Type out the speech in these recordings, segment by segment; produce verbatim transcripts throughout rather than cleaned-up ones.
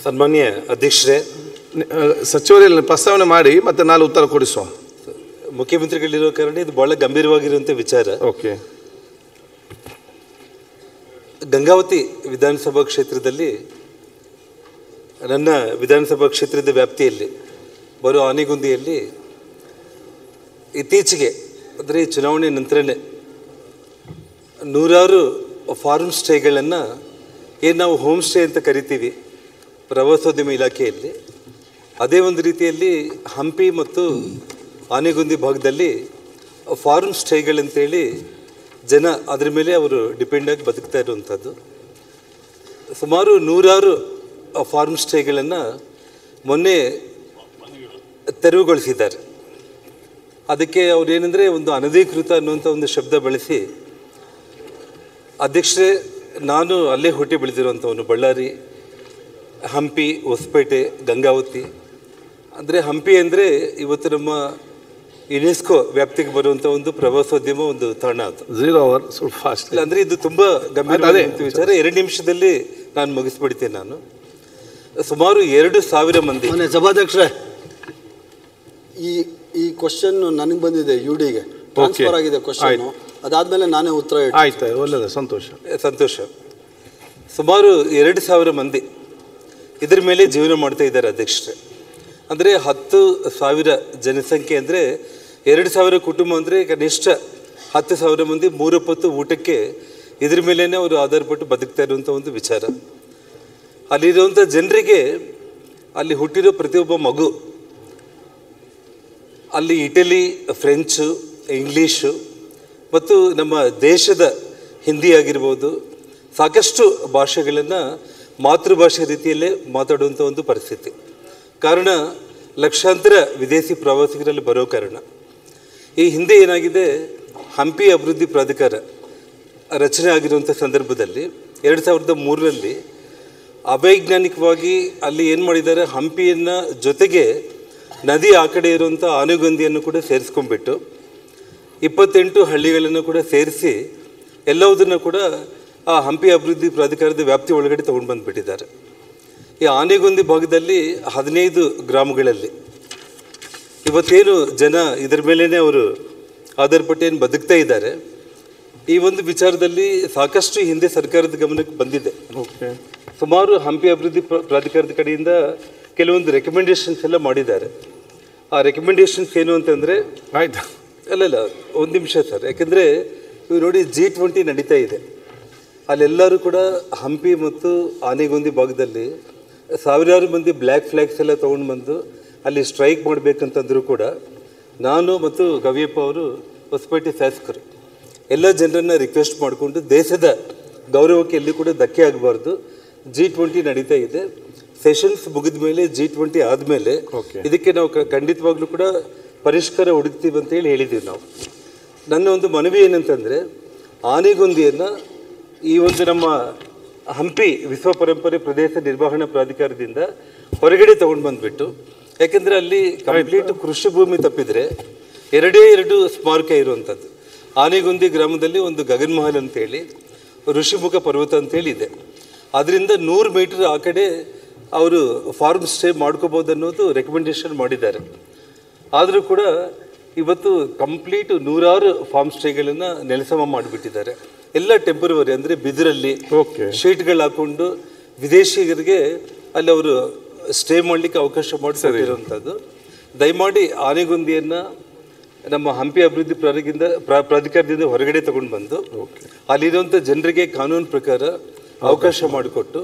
सन्मान्य अध्यक्षरे सचिव प्रस्तावने माडि मत्ते नानु उत्तर कोडिसुव मुख्यमंत्रिगळिरुव कारण इदु बहळ गंभीरवागिरुवंत विचार ओके गंगावती विधानसभा क्षेत्रदल्लि नन्न विधानसभा क्षेत्ರದ ವ್ಯಾಪ್ತಿಯಲ್ಲಿ ಬರುವ ಆನೆಗುಂದಿಯಲ್ಲಿ ಇತ್ತೀಚೆಗೆ ಅಂದರೆ ಚುನಾವಣೆ ನಂತರನೇ ನೂರಾರು ಫಾರ್ಮ್ ಸ್ಟೇಗಳನ್ನು ಏನು ನಾವು ಹೋಮ್ ಸ್ಟೇ ಅಂತ ಕರೀತೀವಿ ಪ್ರವಾಸೋದ್ಯಮ ಇಲಾಖೆಯಲ್ಲಿ ಅದೇ ಒಂದು ರೀತಿಯಲ್ಲಿ ಹಂಪಿ ಮತ್ತು ಆನೆಗುಂದಿ ಭಾಗದಲ್ಲಿ ಫಾರ್ಮ್ ಸ್ಟೇಗಳು ಅಂತ ಹೇಳಿ ಜನ ಅದರ ಮೇಲೆ ಅವರು ಡಿಪೆಂಡ್ ಆಗಿ ಬದುಕ್ತಾ ಇರುವಂತದ್ದು ಸುಮಾರು ನೂರಾರು ಫಾರ್ಮ್ ಸ್ಟೇಗಳನ್ನು ಮೊನ್ನೆ ತೆರವುಗೊಳಿಸಿದ್ದಾರೆ ಅದಕ್ಕೆ ಅವರು ಏನಂದ್ರೆ ಒಂದು ಅನಧಿಕೃತ ಅನ್ನುವಂತ ಒಂದು ಶಬ್ದ ಬಳಸಿ ಅಧ್ಯಕ್ಷರೇ ನಾನು ಅಲ್ಲೇ ಹುಟ್ಟಿ ಬೆಳೆದಿರುವಂತವನು ಬಳ್ಳಾರಿ ಹಂಪಿ ಹೊಸಪೇಟೆ ಗಂಗಾವತಿ ಅಂದರೆ ಹಂಪಿ ಅಂದರೆ ಇವತ್ತು ನಮ್ಮ ಯುನೆಸ್ಕೋ ವ್ಯಾಪ್ತಿಗೆ ಬರುವಂತ ಒಂದು ಪ್ರವಾಸೋದ್ಯಮ ಒಂದು ತಾಣ ಅದು ಝೀರೋ ಅವರ್ ಸ್ವಲ್ಪ ಫಾಸ್ಟ್ ಇಲ್ಲ ಅಂದರೆ ಇದು ತುಂಬ ಗಂಭೀರವಾದಂತ ವಿಚಾರ ಎರಡು ನಿಮಿಷದಲ್ಲಿ ನಾನು ಮುಗಿಸ್ಬಿಡ್ತೀನಿ ನಾನು ಸುಮಾರು ಎರಡು ಸಾವಿರ ಮಂದಿ ಸಭಾಧ್ಯಕ್ಷರೇ ಈ ಈ ಕ್ವೆಶ್ಚನ್ ನನಗೆ ಬಂದಿದೆ ಯುಡಿಗೆ ಟ್ರಾನ್ಸ್‌ಫರ್ ಆಗಿದೆ ಕ್ವೆಶ್ಚನ್ ಅದಾದಮೇಲೆ ನಾನೇ ಉತ್ತರ ಹೇಳ್ತೀನಿ ಆಯ್ತು ಒಳ್ಳೆಯದು ಸಂತೋಷ ಸಂತೋಷ ಸುಮಾರು ಎರಡು ಸಾವಿರ ಮಂದಿ ಇದರ ಮೇಲೆ ಜೀವನ ಮಾಡ್ತಾ ಇದ್ದಾರೆ ಅಧ್ಯಕ್ಷರೇ ಅಂದರೆ ಹತ್ತು ಸಾವಿರ ಜನಸಂಖ್ಯೆ ಅಂದರೆ ಎರಡು ಸಾವಿರ ಕುಟುಂಬ ಅಂದರೆ ಕನಿಷ್ಠ ಹತ್ತು ಸಾವಿರ ಮಂದಿ ಮೂರಪ್ಪತ್ತು ಊಟಕ್ಕೆ ಇದ್ರ ಮೇಲೇ ಅವರು ಆಧಾರಪಟ್ಟು ಬದುಕ್ತಾ ಇರುವಂಥ ಒಂದು ವಿಚಾರ ಅಲ್ಲಿರುವಂಥ ಜನರಿಗೆ ಅಲ್ಲಿ ಹುಟ್ಟಿರೋ ಪ್ರತಿಯೊಬ್ಬ ಮಗು ಅಲ್ಲಿ ಇಟಲಿ ಫ್ರೆಂಚು ಇಂಗ್ಲೀಷು ಮತ್ತು ನಮ್ಮ ದೇಶದ ಹಿಂದಿ ಆಗಿರ್ಬೋದು ಸಾಕಷ್ಟು ಭಾಷೆಗಳನ್ನು ಮಾತೃಭಾಷೆ ರೀತಿಯಲ್ಲೇ ಮಾತಾಡುವಂಥ ಒಂದು ಪರಿಸ್ಥಿತಿ ಕಾರಣ ಲಕ್ಷಾಂತರ ವಿದೇಶಿ ಪ್ರವಾಸಿಗರಲ್ಲಿ ಬರೋ ಕಾರಣ ಈ ಹಿಂದೆ ಏನಾಗಿದೆ ಹಂಪಿ ಅಭಿವೃದ್ಧಿ ಪ್ರಾಧಿಕಾರ ರಚನೆ ಆಗಿರುವಂಥ ಸಂದರ್ಭದಲ್ಲಿ ಎರಡು ಸಾವಿರದ ಮೂರರಲ್ಲಿ ಅವೈಜ್ಞಾನಿಕವಾಗಿ ಅಲ್ಲಿ ಏನು ಮಾಡಿದ್ದಾರೆ ಹಂಪಿಯನ್ನು ಜೊತೆಗೆ ನದಿ ಆ ಕಡೆ ಇರುವಂಥ ಆನೆಗುಂದಿಯನ್ನು ಕೂಡ ಸೇರಿಸ್ಕೊಂಡ್ಬಿಟ್ಟು ಇಪ್ಪತ್ತೆಂಟು ಹಳ್ಳಿಗಳನ್ನು ಕೂಡ ಸೇರಿಸಿ ಎಲ್ಲವುದನ್ನು ಕೂಡ ಆ ಹಂಪಿ ಅಭಿವೃದ್ಧಿ ಪ್ರಾಧಿಕಾರದ ವ್ಯಾಪ್ತಿ ಒಳಗಡೆ ತಗೊಂಡು ಬಂದುಬಿಟ್ಟಿದ್ದಾರೆ ಈ ಆನೆಗುಂದಿ ಭಾಗದಲ್ಲಿ ಹದಿನೈದು ಗ್ರಾಮಗಳಲ್ಲಿ ಇವತ್ತೇನು ಜನ ಇದರ ಮೇಲೇ ಅವರು ಆಧಾರಪಟ್ಟೇನು ಬದುಕ್ತಾ ಇದ್ದಾರೆ ಈ ಒಂದು ವಿಚಾರದಲ್ಲಿ ಸಾಕಷ್ಟು ಹಿಂದೆ ಸರ್ಕಾರದ ಗಮನಕ್ಕೆ ಬಂದಿದೆ ಓಕೆ ಸುಮಾರು ಹಂಪಿ ಅಭಿವೃದ್ಧಿ ಪ್ರಾಧಿಕಾರದ ಕಡೆಯಿಂದ ಕೆಲವೊಂದು ರೆಕಮೆಂಡೇಷನ್ಸ್ ಎಲ್ಲ ಮಾಡಿದ್ದಾರೆ ಆ ರೆಕಮೆಂಡೇಷನ್ಸ್ ಏನು ಅಂತಂದರೆ ಆಯಿತು ಅಲ್ಲ ಇಲ್ಲ ಒಂದು ನಿಮಿಷ ಸರ್ ಯಾಕೆಂದರೆ ಇವು ನೋಡಿ ಜಿ ಟ್ವೆಂಟಿ ನಡೀತಾ ಇದೆ ಅಲ್ಲೆಲ್ಲರೂ ಕೂಡ ಹಂಪಿ ಮತ್ತು ಆನೆಗುಂದಿ ಭಾಗದಲ್ಲಿ ಸಾವಿರಾರು ಮಂದಿ ಬ್ಲ್ಯಾಕ್ ಫ್ಲ್ಯಾಗ್ಸ್ ಎಲ್ಲ ತೊಗೊಂಡು ಬಂದು ಅಲ್ಲಿ ಸ್ಟ್ರೈಕ್ ಮಾಡಬೇಕಂತಂದರೂ ಕೂಡ ನಾನು ಮತ್ತು ಗವಿಯಪ್ಪ ಅವರು ಹೊಸಪೇಟೆ ಶಾಸಕರು ಎಲ್ಲ ಜನರನ್ನು ರಿಕ್ವೆಸ್ಟ್ ಮಾಡಿಕೊಂಡು ದೇಶದ ಗೌರವಕ್ಕೆ ಎಲ್ಲಿ ಕೂಡ ಧಕ್ಕೆ ಆಗಬಾರ್ದು ಜಿ ಟ್ವೆಂಟಿ ನಡೀತಾ ಇದೆ ಸೆಷನ್ಸ್ ಮುಗಿದ ಮೇಲೆ ಜಿ ಟ್ವೆಂಟಿ ಆದಮೇಲೆ ಇದಕ್ಕೆ ನಾವು ಖಂಡಿತವಾಗ್ಲೂ ಕೂಡ ಪರಿಷ್ಕಾರ ಹುಡುಕ್ತೀವಿ ಅಂತೇಳಿ ಹೇಳಿದ್ದೀವಿ ನಾವು ನನ್ನ ಒಂದು ಮನವಿ ಏನಂತಂದರೆ ಆನೆಗುಂದಿಯನ್ನು ಈ ಒಂದು ನಮ್ಮ ಹಂಪಿ ವಿಶ್ವ ಪರಂಪರೆ ಪ್ರದೇಶ ನಿರ್ವಹಣಾ ಪ್ರಾಧಿಕಾರದಿಂದ ಹೊರಗಡೆ ತಗೊಂಡು ಬಂದುಬಿಟ್ಟು ಯಾಕೆಂದರೆ ಅಲ್ಲಿ ಕಂಪ್ಲೀಟ್ ಕೃಷಿ ಭೂಮಿ ತಪ್ಪಿದರೆ ಎರಡೇ ಎರಡು ಸ್ಮಾರಕ ಇರುವಂಥದ್ದು ಆನೆಗುಂದಿ ಗ್ರಾಮದಲ್ಲಿ ಒಂದು ಗಗನ್ಮಹಲ್ ಅಂತೇಳಿ ಋಷಿಮುಖ ಪರ್ವತ ಅಂತೇಳಿ ಇದೆ ಅದರಿಂದ ನೂರು ಮೀಟರ್ ಆ ಕಡೆ ಅವರು ಫಾರ್ಮ್ ಸ್ಟೇ ಮಾಡ್ಕೋಬೋದು ಅನ್ನೋದು ರೆಕಮೆಂಡೇಷನ್ ಮಾಡಿದ್ದಾರೆ ಆದರೂ ಕೂಡ ಇವತ್ತು ಕಂಪ್ಲೀಟ್ ನೂರಾರು ಫಾರ್ಮ್ ಸ್ಟೇಗಳನ್ನು ನೆಲಸಮ ಮಾಡಿಬಿಟ್ಟಿದ್ದಾರೆ ಎಲ್ಲ ಟೆಂಪರವರಿ ಅಂದರೆ ಬಿದಿರಲ್ಲಿ ಶೀಟ್ಗಳು ಹಾಕ್ಕೊಂಡು ವಿದೇಶಿಗರಿಗೆ ಅಲ್ಲಿ ಅವರು ಸ್ಟೇ ಮಾಡಲಿಕ್ಕೆ ಅವಕಾಶ ಮಾಡಿಸಿರುವಂಥದ್ದು ದಯಮಾಡಿ ಆನೆಗುಂದಿಯನ್ನು ನಮ್ಮ ಹಂಪಿ ಅಭಿವೃದ್ಧಿ ಪ್ರಾಧಿಕಾರದಿಂದ ಪ್ರಾಧಿಕಾರದಿಂದ ಹೊರಗಡೆ ತಗೊಂಡು ಬಂದು ಅಲ್ಲಿರುವಂಥ ಜನರಿಗೆ ಕಾನೂನು ಪ್ರಕಾರ ಅವಕಾಶ ಮಾಡಿಕೊಟ್ಟು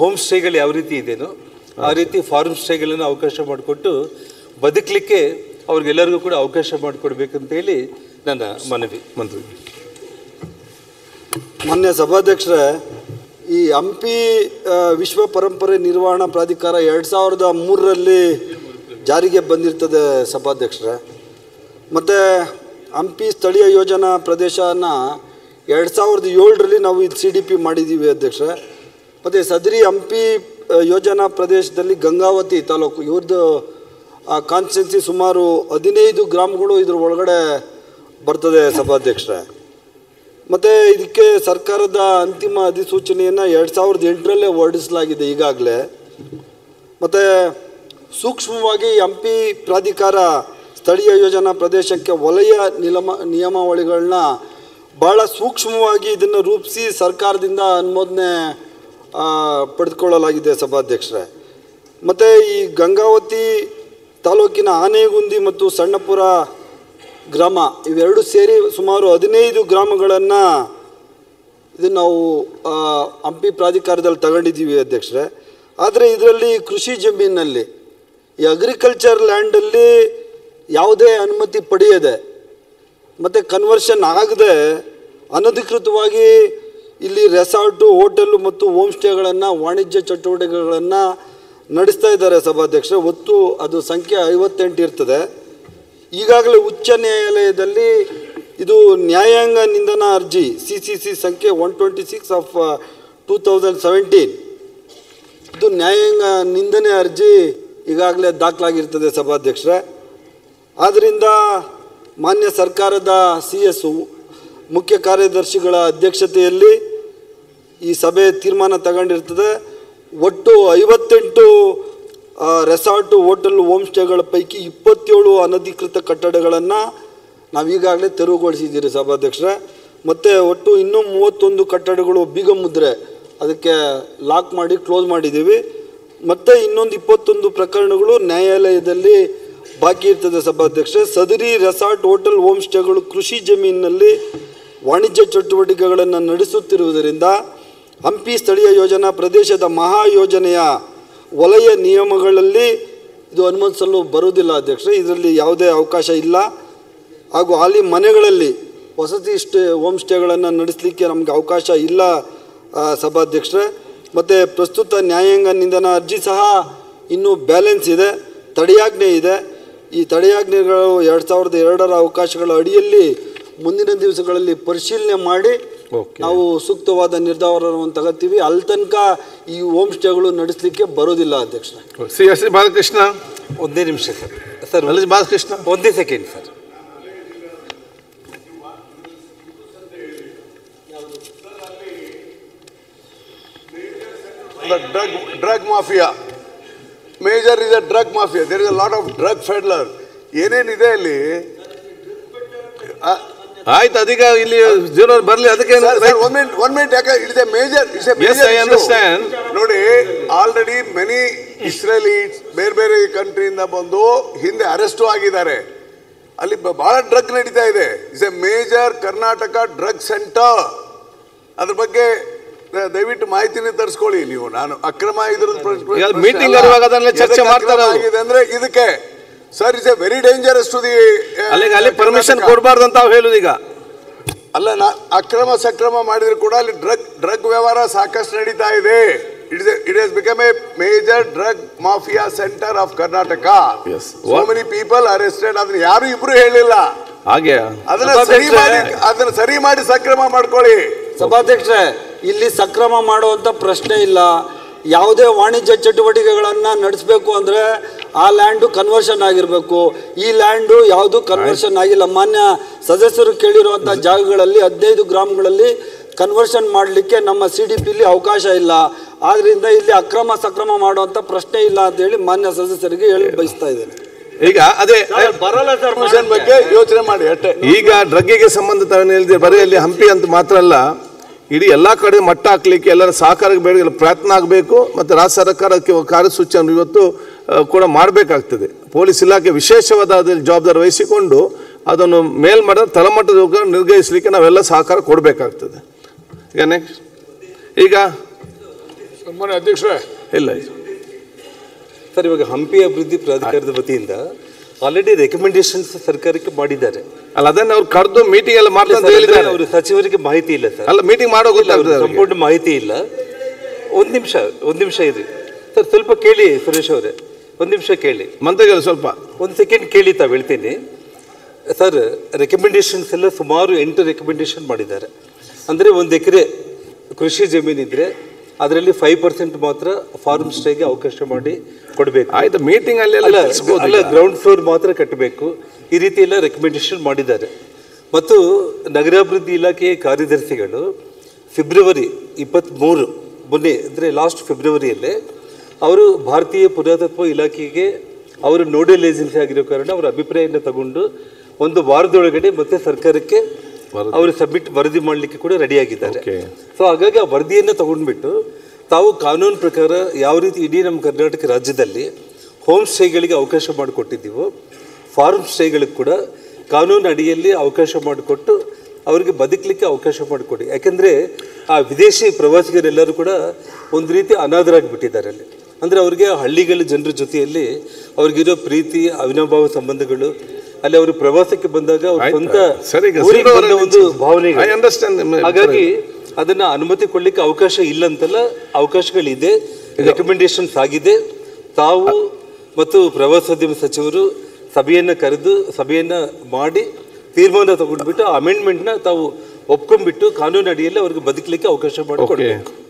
ಹೋಮ್ ಸ್ಟೇಗಳು ಯಾವ ರೀತಿ ಇದೆಯೋ ಆ ರೀತಿ ಫಾರ್ಮ್ ಸ್ಟೇಗಳನ್ನು ಅವಕಾಶ ಮಾಡಿಕೊಟ್ಟು ಬದುಕಲಿಕ್ಕೆ ಅವ್ರಿಗೆಲ್ಲರಿಗೂ ಕೂಡ ಅವಕಾಶ ಮಾಡಿಕೊಡ್ಬೇಕಂತೇಳಿ ನನ್ನ ಮನವಿ ಮನವಿ ಮಾನ್ಯ ಸಭಾಧ್ಯಕ್ಷರೇ ಈ ಹಂಪಿ ವಿಶ್ವ ಪರಂಪರೆ ನಿರ್ವಹಣಾ ಪ್ರಾಧಿಕಾರ ಎರಡು ಸಾವಿರದ ಮೂರರಲ್ಲಿ ಜಾರಿಗೆ ಬಂದಿರ್ತದೆ ಸಭಾಧ್ಯಕ್ಷರೇ ಮತ್ತು ಹಂಪಿ ಸ್ಥಳೀಯ ಯೋಜನಾ ಪ್ರದೇಶನ ಎರಡು ಸಾವಿರದ ಏಳರಲ್ಲಿ ನಾವು ಇದು ಸಿ ಡಿ ಪಿ ಮಾಡಿದ್ದೀವಿ ಅಧ್ಯಕ್ಷರೇ ಮತ್ತು ಸದರಿ ಹಂಪಿ ಯೋಜನಾ ಪ್ರದೇಶದಲ್ಲಿ ಗಂಗಾವತಿ ತಾಲೂಕು ಇವ್ರದ್ದು ಕಾನ್ಸ್ಟೆನ್ಸಿ ಸುಮಾರು ಹದಿನೈದು ಗ್ರಾಮಗಳು ಇದ್ರ ಒಳಗಡೆ ಬರ್ತದೆ ಸಭಾಧ್ಯಕ್ಷರೇ ಮತ್ತು ಇದಕ್ಕೆ ಸರ್ಕಾರದ ಅಂತಿಮ ಅಧಿಸೂಚನೆಯನ್ನು ಎರಡು ಸಾವಿರದ ಎಂಟರಲ್ಲೇ ಹೊರಡಿಸಲಾಗಿದೆ ಈಗಾಗಲೇ. ಮತ್ತು ಸೂಕ್ಷ್ಮವಾಗಿ ಎಂಪಿ ಪ್ರಾಧಿಕಾರ ಸ್ಥಳೀಯ ಯೋಜನಾ ಪ್ರದೇಶಕ್ಕೆ ವಲಯ ನಿಯಮ ನಿಯಮಾವಳಿಗಳನ್ನ ಭಾಳ ಸೂಕ್ಷ್ಮವಾಗಿ ಇದನ್ನು ರೂಪಿಸಿ ಸರ್ಕಾರದಿಂದ ಅನುಮೋದನೆ ಪಡೆದುಕೊಳ್ಳಲಾಗಿದೆ ಸಭಾಧ್ಯಕ್ಷರೇ. ಮತ್ತು ಈ ಗಂಗಾವತಿ ತಾಲೂಕಿನ ಆನೆಗುಂದಿ ಮತ್ತು ಸಣ್ಣಪುರ ಗ್ರಾಮ ಇವೆರಡು ಸೇರಿ ಸುಮಾರು ಹದಿನೈದು ಗ್ರಾಮಗಳನ್ನು ಇದನ್ನು ನಾವು ಹಂಪಿ ಪ್ರಾಧಿಕಾರದಲ್ಲಿ ತಗೊಂಡಿದ್ದೀವಿ ಅಧ್ಯಕ್ಷರೇ. ಆದರೆ ಇದರಲ್ಲಿ ಕೃಷಿ ಜಮೀನಲ್ಲಿ ಈ ಅಗ್ರಿಕಲ್ಚರ್ ಲ್ಯಾಂಡಲ್ಲಿ ಯಾವುದೇ ಅನುಮತಿ ಪಡೆಯದೆ ಮತ್ತು ಕನ್ವರ್ಷನ್ ಆಗದೆ ಅನಧಿಕೃತವಾಗಿ ಇಲ್ಲಿ ರೆಸಾರ್ಟು, ಹೋಟೆಲ್ಲು ಮತ್ತು ಹೋಮ್ ಸ್ಟೇಗಳನ್ನು, ವಾಣಿಜ್ಯ ಚಟುವಟಿಕೆಗಳನ್ನು ನಡೆಸ್ತಾ ಇದ್ದಾರೆ ಸಭಾಧ್ಯಕ್ಷರು. ಒಟ್ಟು ಅದು ಸಂಖ್ಯೆ ಐವತ್ತೆಂಟು ಇರ್ತದೆ. ಈಗಾಗಲೇ ಉಚ್ಚ ನ್ಯಾಯಾಲಯದಲ್ಲಿ ಇದು ನ್ಯಾಯಾಂಗ ನಿಂದನಾ ಅರ್ಜಿ ಸಿ ಸಿ ಸಿ ಸಂಖ್ಯೆ one twenty six of two thousand seventeen ಇದು ನ್ಯಾಯಾಂಗ ನಿಂದನೆ ಅರ್ಜಿ ಈಗಾಗಲೇ ದಾಖಲಾಗಿರ್ತದೆ ಸಭಾಧ್ಯಕ್ಷರೇ. ಆದ್ದರಿಂದ ಮಾನ್ಯ ಸರ್ಕಾರದ ಸಿ ಎಸ್ ಮುಖ್ಯ ಕಾರ್ಯದರ್ಶಿಗಳ ಅಧ್ಯಕ್ಷತೆಯಲ್ಲಿ ಈ ಸಭೆ ತೀರ್ಮಾನ ತಗೊಂಡಿರ್ತದೆ. ಒಟ್ಟು ಐವತ್ತೆಂಟು ರೆಸಾರ್ಟು, ಹೋಟೆಲ್, ಹೋಮ್ ಸ್ಟೇಗಳ ಪೈಕಿ ಇಪ್ಪತ್ತೇಳು ಅನಧಿಕೃತ ಕಟ್ಟಡಗಳನ್ನು ನಾವೀಗಾಗಲೇ ತೆರವುಗೊಳಿಸಿದ್ದೀರಿ ಸಭಾಧ್ಯಕ್ಷರೇ. ಮತ್ತು ಒಟ್ಟು ಇನ್ನೂ ಮೂವತ್ತೊಂದು ಕಟ್ಟಡಗಳು ಬೀಗ ಮುದ್ರೆ ಅದಕ್ಕೆ ಲಾಕ್ ಮಾಡಿ ಕ್ಲೋಸ್ ಮಾಡಿದ್ದೀವಿ. ಮತ್ತು ಇನ್ನೊಂದು ಇಪ್ಪತ್ತೊಂದು ಪ್ರಕರಣಗಳು ನ್ಯಾಯಾಲಯದಲ್ಲಿ ಬಾಕಿ ಇರ್ತದೆ ಸಭಾಧ್ಯಕ್ಷರೇ. ಸದರಿ ರೆಸಾರ್ಟ್, ಹೋಟೆಲ್, ಹೋಮ್ ಸ್ಟೇಗಳು ಕೃಷಿ ಜಮೀನಿನಲ್ಲಿ ವಾಣಿಜ್ಯ ಚಟುವಟಿಕೆಗಳನ್ನು ನಡೆಸುತ್ತಿರುವುದರಿಂದ ಹಂಪಿ ಸ್ಥಳೀಯ ಯೋಜನಾ ಪ್ರದೇಶದ ಮಹಾಯೋಜನೆಯ ವಲಯ ನಿಯಮಗಳಲ್ಲಿ ಇದು ಅನುಮತಿಸಲು ಬರುವುದಿಲ್ಲ ಅಧ್ಯಕ್ಷರೇ. ಇದರಲ್ಲಿ ಯಾವುದೇ ಅವಕಾಶ ಇಲ್ಲ. ಹಾಗೂ ಹಾಲಿ ಮನೆಗಳಲ್ಲಿ ವಸತಿ ಸ್ಟೇ ಹೋಮ್ ಸ್ಟೇಗಳನ್ನು ನಡೆಸಲಿಕ್ಕೆ ನಮಗೆ ಅವಕಾಶ ಇಲ್ಲ ಸಭಾಧ್ಯಕ್ಷರೇ. ಮತ್ತು ಪ್ರಸ್ತುತ ನ್ಯಾಯಾಂಗ ನಿಂದನಾ ಅರ್ಜಿ ಸಹ ಇನ್ನೂ ಬ್ಯಾಲೆನ್ಸ್ ಇದೆ, ತಡೆಯಾಜ್ಞೆ ಇದೆ. ಈ ತಡೆಯಾಜ್ಞೆಗಳು ಎರಡು ಸಾವಿರದ ಎರಡರ ಅವಕಾಶಗಳ ಅಡಿಯಲ್ಲಿ ಮುಂದಿನ ದಿವಸಗಳಲ್ಲಿ ಪರಿಶೀಲನೆ ಮಾಡಿ ನಾವು ಸೂಕ್ತವಾದ ನಿರ್ಧಾರವನ್ನು ತಗೋತೀವಿ. ಅಲ್ಲಿ ತನಕ ಈ ಹೋಮ್ ಸ್ಟೇಗಳು ನಡೆಸಲಿಕ್ಕೆ ಬರೋದಿಲ್ಲ ಅಧ್ಯಕ್ಷರೇ. ಸಿ ಎಸ್ ಬಾಲಕೃಷ್ಣ, ಒಂದೇ ನಿಮಿಷ ಸರ್. ಸರ್ ಬಾಲಕೃಷ್ಣ, ಒಂದೇ second sir. The drug drug mafia major is a drug mafia. There is a lot of drug peddler ಏನೇನಿದೆ ಅಲ್ಲಿ. ಆಯ್ತು, ಅದಕ್ಕೆ ಇಲ್ಲಿ ಜೀರೋ ಬರಲಿ. ಅದಕ್ಕೆ ಒನ್ ಮಿನಿಟ್ ಒನ್ ಮಿನಿಟ್ ಯಾಕೆ it is a major it's a major I understand. ನೋಡಿ, already many Israelis ಬೇರೆ ಬೇರೆ ಕಂಟ್ರಿಯಿಂದ ಬಂದು ಹಿಂದೆ ಅರೆಸ್ಟು ಆಗಿದ್ದಾರೆ. ಅಲ್ಲಿ ಭಾಳ ಡ್ರಗ್ ನಡೀತಾ ಇದೆ. It's a major Karnataka drug centre. ಅದ್ರ ಬಗ್ಗೆ ದಯವಿಟ್ಟು ಮಾಹಿತಿನೇ ತರಿಸ್ಕೊಳ್ಳಿ ನೀವು. ನಾನು ಅಕ್ರಮ ಮೀಟಿಂಗ್ ಚರ್ಚೆ ಮಾಡ್ತಾರೆ ಅಂದ್ರೆ ಇದಕ್ಕೆ sir is a very dangerous to the ಅಲ್ಲಿ ಪರ್ಮಿಷನ್ ಕೊಡಬಾರ್ದು ಅಂತ ಹೇಳುದು. ಈಗ ಅಲ್ಲ, ನಾ ಅಕ್ರಮ ಸಕ್ರಮ ಮಾಡಿದ್ರು ಕೂಡ ಅಲ್ಲಿ ಡ್ರಗ್ ಡ್ರಗ್ ವ್ಯವಹಾರ ಸಾಕಷ್ಟು ನಡೀತಾ ಇದೆ. It it has become a major drug mafia centre of Karnataka. So many people arrested. ಅದನ್ನ ಯಾರು ಇಬ್ರು ಹೇಳಿಲ್ಲ. ಹಾಗೆ ಅದನ್ನ ಸರಿ ಮಾಡಿ ಅದನ್ನ ಸರಿ ಮಾಡಿ ಸಕ್ರಮ ಮಾಡ್ಕೊಳ್ಳಿ ಸಭಾಧ್ಯಕ್ಷರೇ. ಇಲ್ಲಿ ಸಕ್ರಮ ಮಾಡುವಂಥ ಪ್ರಶ್ನೆ ಇಲ್ಲ. ಯಾವುದೇ ವಾಣಿಜ್ಯ ಚಟುವಟಿಕೆಗಳನ್ನು ನಡೆಸಬೇಕು ಅಂದರೆ ಆ ಲ್ಯಾಂಡು ಕನ್ವರ್ಷನ್ ಆಗಿರಬೇಕು. ಈ ಲ್ಯಾಂಡು ಯಾವುದು ಕನ್ವರ್ಷನ್ ಆಗಿಲ್ಲ. ಮಾನ್ಯ ಸದಸ್ಯರು ಕೇಳಿರುವಂಥ ಜಾಗಗಳಲ್ಲಿ ಹದಿನೈದು ಗ್ರಾಮಗಳಲ್ಲಿ ಕನ್ವರ್ಷನ್ ಮಾಡಲಿಕ್ಕೆ ನಮ್ಮ ಸಿ ಡಿ ಪಿಲಿ ಅವಕಾಶ ಇಲ್ಲ. ಆದ್ದರಿಂದ ಇಲ್ಲಿ ಅಕ್ರಮ ಸಕ್ರಮ ಮಾಡುವಂಥ ಪ್ರಶ್ನೆ ಇಲ್ಲ ಅಂತ ಹೇಳಿ ಮಾನ್ಯ ಸದಸ್ಯರಿಗೆ ಹೇಳಿ ಬಯಸ್ತಾ ಇದ್ದೇನೆ. ಈಗ ಅದೇ ಬರಲ್ಲ ಕನ್ವರ್ಷನ್ ಬಗ್ಗೆ ಯೋಚನೆ ಮಾಡಿ ಅಷ್ಟೇ. ಈಗ ಡ್ರಗ್ಗಿಗೆ ಸಂಬಂಧ ತಾವೇನು ಬರೀ ಅಲ್ಲಿ ಹಂಪಿ ಅಂತ ಮಾತ್ರ ಅಲ್ಲ, ಇಡೀ ಎಲ್ಲ ಕಡೆ ಮಟ್ಟ ಹಾಕಲಿಕ್ಕೆ ಎಲ್ಲರ ಸಹಕಾರಕ್ಕೆ ಬೇಡ ಪ್ರಯತ್ನ ಆಗಬೇಕು. ಮತ್ತು ರಾಜ್ಯ ಸರ್ಕಾರಕ್ಕೆ ಕಾರ್ಯಸೂಚಿಯನ್ನು ಇವತ್ತು ಕೂಡ ಮಾಡಬೇಕಾಗ್ತದೆ. ಪೊಲೀಸ್ ಇಲಾಖೆ ವಿಶೇಷವಾದ ಅದರಲ್ಲಿ ಜವಾಬ್ದಾರಿ ವಹಿಸಿಕೊಂಡು ಅದನ್ನು ಮೇಲ್ಮಟ್ಟದ ತಳಮಟ್ಟದ ನಿರ್ಗಹಿಸಲಿಕ್ಕೆ ನಾವೆಲ್ಲ ಸಹಕಾರ ಕೊಡಬೇಕಾಗ್ತದೆ. ಈಗ ನೆಕ್ಸ್ಟ್ ಈಗ ಸನ್ಮಾನ್ಯ ಅಧ್ಯಕ್ಷರೇ ಇಲ್ಲ ಸರ್, ಇವಾಗ ಹಂಪಿ ಅಭಿವೃದ್ಧಿ ಪ್ರಾಧಿಕಾರದ ವತಿಯಿಂದ ಆಲ್ರೆಡಿ ರೆಕಮೆಂಡೇಶನ್ಸ್ ಸರ್ಕಾರಕ್ಕೆ ಮಾಡಿದ್ದಾರೆ ಅಲ್ಲ, ಅದನ್ನು ಅವ್ರು ಕರೆದು ಮೀಟಿಂಗ್ ಎಲ್ಲ ಮಾಡ್ತಾರೆ. ಅವರು ಸಚಿವರಿಗೆ ಮಾಹಿತಿ ಇಲ್ಲ ಸರ್. ಅಲ್ಲ, ಮೀಟಿಂಗ್ ಮಾಡೋ ಗೊತ್ತಾಗ್ತದೆ, ಸಂಪೂರ್ಣ ಮಾಹಿತಿ ಇಲ್ಲ. ಒಂದು ನಿಮಿಷ ಒಂದು ನಿಮಿಷ ಇರಿ ಸರ್, ಸ್ವಲ್ಪ ಕೇಳಿ ಸುರೇಶ್ ಅವರೇ, ಒಂದು ನಿಮಿಷ ಕೇಳಿ ಮಂತ್ರಿಗಳು, ಸ್ವಲ್ಪ ಒಂದು ಸೆಕೆಂಡ್ ಕೇಳಿ. ತಾವು ಹೇಳ್ತೀನಿ ಸರ್, ರೆಕಮೆಂಡೇಶನ್ಸ್ ಎಲ್ಲ ಸುಮಾರು ಎಂಟು ರೆಕಮೆಂಡೇಶನ್ ಮಾಡಿದ್ದಾರೆ. ಅಂದರೆ ಒಂದು ಎಕರೆ ಕೃಷಿ ಜಮೀನಿದ್ರೆ ಅದರಲ್ಲಿ ಫೈವ್ ಪರ್ಸೆಂಟ್ ಮಾತ್ರ ಫಾರ್ಮ್ ಸ್ಟೇಗೆ ಅವಕಾಶ ಮಾಡಿ ಕೊಡಬೇಕು. ಆಯ್ತು, ಮೀಟಿಂಗ್ ಅಲ್ಲ ಗ್ರೌಂಡ್ ಫ್ಲೋರ್ ಮಾತ್ರ ಕಟ್ಟಬೇಕು. ಈ ರೀತಿ ಎಲ್ಲ ರೆಕಮೆಂಡೇಶನ್ ಮಾಡಿದ್ದಾರೆ. ಮತ್ತು ನಗರಾಭಿವೃದ್ಧಿ ಇಲಾಖೆಯ ಕಾರ್ಯದರ್ಶಿಗಳು ಫೆಬ್ರವರಿ ಇಪ್ಪತ್ತ್ಮೂರು ಮೊನ್ನೆ ಅಂದರೆ ಲಾಸ್ಟ್ ಫೆಬ್ರವರಿಯಲ್ಲೇ ಅವರು ಭಾರತೀಯ ಪುರಾತತ್ವ ಇಲಾಖೆಗೆ ಅವರು ನೋಡಲ್ ಏಜೆನ್ಸಿ ಆಗಿರೋ ಕಾರಣ ಅವರ ಅಭಿಪ್ರಾಯವನ್ನು ತಗೊಂಡು ಒಂದು ವಾರದೊಳಗಡೆ ಮತ್ತೆ ಸರ್ಕಾರಕ್ಕೆ ಅವರು ಸಬ್ಮಿಟ್ ವರದಿ ಮಾಡಲಿಕ್ಕೆ ಕೂಡ ರೆಡಿ ಆಗಿದ್ದಾರೆ. ಸೋ ಹಾಗಾಗಿ ಆ ವರದಿಯನ್ನು ತಗೊಂಡ್ಬಿಟ್ಟು ತಾವು ಕಾನೂನು ಪ್ರಕಾರ ಯಾವ ರೀತಿ ಇಡಿ ನಮ್ಮ ಕರ್ನಾಟಕ ರಾಜ್ಯದಲ್ಲಿ ಹೋಮ್ ಸ್ಟೇಗಳಿಗೆ ಅವಕಾಶ ಮಾಡಿಕೊಟ್ಟಿದ್ದೀವೋ ಫಾರ್ಮ್ ಸ್ಟೇಗಳಿಗೆ ಕೂಡ ಕಾನೂನು ಅಡಿಯಲ್ಲಿ ಅವಕಾಶ ಮಾಡಿಕೊಟ್ಟು ಅವರಿಗೆ ಬದುಕಲಿಕ್ಕೆ ಅವಕಾಶ ಮಾಡಿಕೊಡಿ. ಯಾಕೆಂದರೆ ಆ ವಿದೇಶಿ ಪ್ರವಾಸಿಗರೆಲ್ಲರೂ ಕೂಡ ಒಂದು ರೀತಿ ಅನಾಥರಾಗಿಬಿಟ್ಟಿದ್ದಾರೆ. ಅಲ್ಲಿ ಅಂದರೆ ಅವರಿಗೆ ಹಳ್ಳಿಗಳ ಜನರ ಜೊತೆಯಲ್ಲಿ ಅವ್ರಿಗಿರೋ ಪ್ರೀತಿ ಅವಿನಾಭಾವ ಸಂಬಂಧಗಳು ಅಲ್ಲಿ ಅವರು ಪ್ರವಾಸಕ್ಕೆ ಬಂದಾಗ ಅವ್ರ ಸ್ವಂತ ಒಂದು ಭಾವನೆ. ಹಾಗಾಗಿ ಅದನ್ನು ಅನುಮತಿ ಕೊಡಲಿಕ್ಕೆ ಅವಕಾಶ ಇಲ್ಲ ಅಂತಲ್ಲ, ಅವಕಾಶಗಳಿದೆ, ರೆಕಮೆಂಡೇಶನ್ಸ್ ಆಗಿದೆ. ತಾವು ಮತ್ತು ಪ್ರವಾಸೋದ್ಯಮ ಸಚಿವರು ಸಭೆಯನ್ನು ಕರೆದು ಸಭೆಯನ್ನು ಮಾಡಿ ತೀರ್ಮಾನ ತಗೊಂಡ್ಬಿಟ್ಟು ಅಮೆಂಡ್ಮೆಂಟ್ನ ತಾವು ಒಪ್ಕೊಂಡ್ಬಿಟ್ಟು ಕಾನೂನು ಅಡಿಯಲ್ಲಿ ಅವ್ರಿಗೆ ಬದುಕಲಿಕ್ಕೆ ಅವಕಾಶ ಮಾಡಿಕೊಡ್ಬೇಕು.